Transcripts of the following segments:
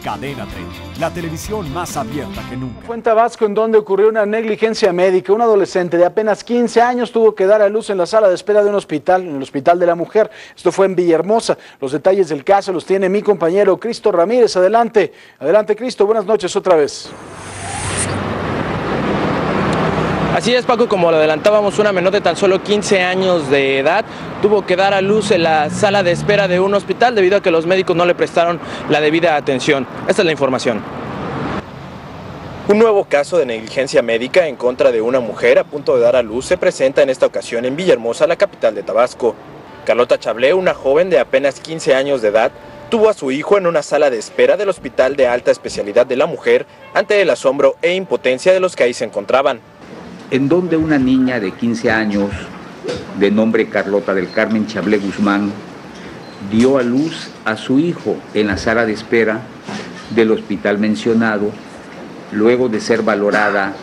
Cadena 30, la televisión más abierta que nunca. Fue en Tabasco en donde ocurrió una negligencia médica. Un adolescente de apenas 15 años tuvo que dar a luz en la sala de espera de un hospital, en el Hospital de la Mujer. Esto fue en Villahermosa. Los detalles del caso los tiene mi compañero Cristo Ramírez. Adelante, adelante Cristo, buenas noches otra vez. Así es, Paco, como lo adelantábamos, una menor de tan solo 15 años de edad tuvo que dar a luz en la sala de espera de un hospital debido a que los médicos no le prestaron la debida atención. Esta es la información. Un nuevo caso de negligencia médica en contra de una mujer a punto de dar a luz se presenta en esta ocasión en Villahermosa, la capital de Tabasco. Carlota Chablé, una joven de apenas 15 años de edad, tuvo a su hijo en una sala de espera del Hospital de Alta Especialidad de la Mujer ante el asombro e impotencia de los que ahí se encontraban. En donde una niña de 15 años, de nombre Carlota del Carmen Chablé Guzmán, dio a luz a su hijo en la sala de espera del hospital mencionado, luego de ser valorada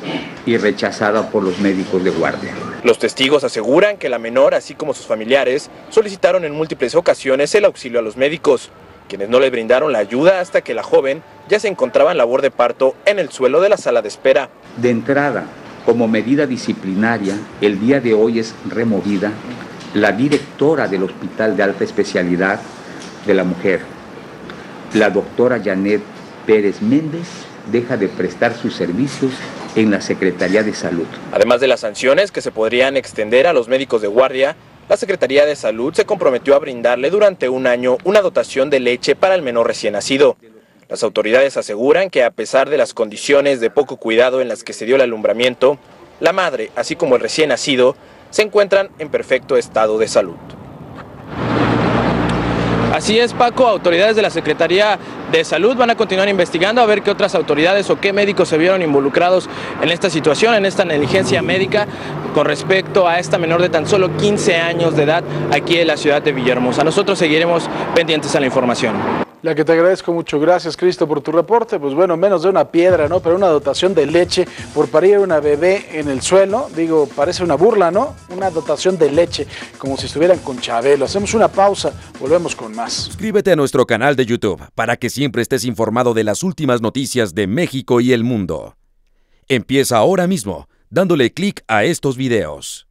y rechazada por los médicos de guardia. Los testigos aseguran que la menor, así como sus familiares, solicitaron en múltiples ocasiones el auxilio a los médicos, quienes no le brindaron la ayuda hasta que la joven ya se encontraba en labor de parto en el suelo de la sala de espera. De entrada, como medida disciplinaria, el día de hoy es removida la directora del Hospital de Alta Especialidad de la Mujer. La doctora Janet Pérez Méndez deja de prestar sus servicios en la Secretaría de Salud. Además de las sanciones que se podrían extender a los médicos de guardia, la Secretaría de Salud se comprometió a brindarle durante un año una dotación de leche para el menor recién nacido. Las autoridades aseguran que a pesar de las condiciones de poco cuidado en las que se dio el alumbramiento, la madre, así como el recién nacido, se encuentran en perfecto estado de salud. Así es, Paco, autoridades de la Secretaría de Salud van a continuar investigando a ver qué otras autoridades o qué médicos se vieron involucrados en esta situación, en esta negligencia médica con respecto a esta menor de tan solo 15 años de edad aquí en la ciudad de Villahermosa. Nosotros seguiremos pendientes a la información. La que te agradezco mucho, gracias Cristo por tu reporte. Pues bueno, menos de una piedra, ¿no? Pero una dotación de leche por parir una bebé en el suelo, digo, parece una burla, ¿no? Una dotación de leche, como si estuvieran con Chabelo. Hacemos una pausa, volvemos con más. Suscríbete a nuestro canal de YouTube para que siempre estés informado de las últimas noticias de México y el mundo. Empieza ahora mismo dándole clic a estos videos.